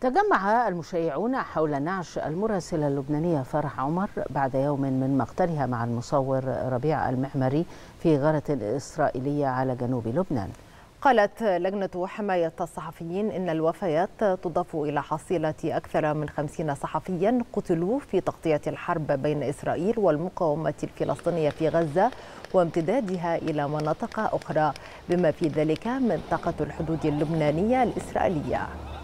تجمع المشيعون حول نعش المراسلة اللبنانية فرح عمر بعد يوم من مقتلها مع المصور ربيع المحمري في غارة إسرائيلية على جنوب لبنان. قالت لجنة حماية الصحفيين إن الوفيات تضاف إلى حصيلة أكثر من 50 صحفيا قتلوا في تغطية الحرب بين إسرائيل والمقاومة الفلسطينية في غزة وامتدادها إلى مناطق أخرى، بما في ذلك منطقة الحدود اللبنانية الإسرائيلية.